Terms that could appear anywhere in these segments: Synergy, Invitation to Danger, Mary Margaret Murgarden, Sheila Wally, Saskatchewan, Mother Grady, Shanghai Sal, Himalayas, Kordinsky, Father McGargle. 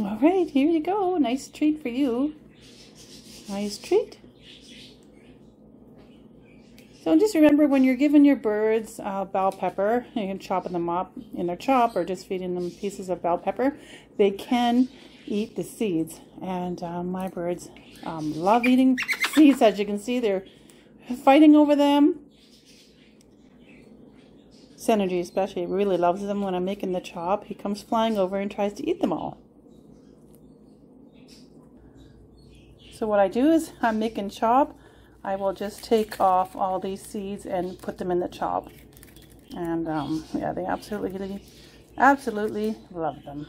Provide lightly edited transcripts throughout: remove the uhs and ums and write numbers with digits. All right, here you go. Nice treat for you. Nice treat. So just remember, when you're giving your birds bell pepper, you can chop them up in their chop or just feeding them pieces of bell pepper, they can eat the seeds. And my birds love eating seeds. As you can see, they're fighting over them. Synergy especially really loves them. When I'm making the chop, he comes flying over and tries to eat them all. So what I do is, I'm making chop, I will just take off all these seeds and put them in the chop. And yeah, they absolutely love them.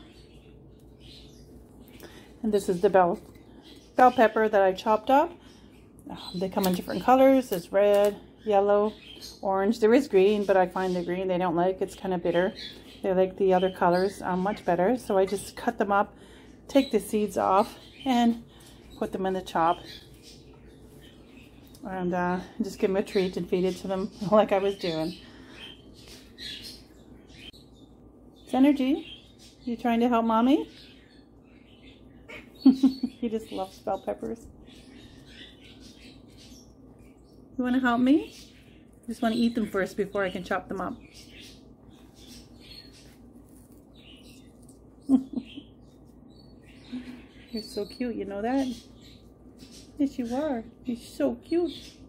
And this is the bell pepper that I chopped up. They come in different colors. There's red, yellow, orange. There is green, but I find the green they don't like. It's kind of bitter. They like the other colors much better. So I just cut them up, take the seeds off, and put them in the chop. And just give them a treat and feed it to them like I was doing. Synergy, you trying to help mommy? He just loves bell peppers. You want to help me? I just want to eat them first before I can chop them up. You're so cute, you know that? Yes, you are. You're so cute.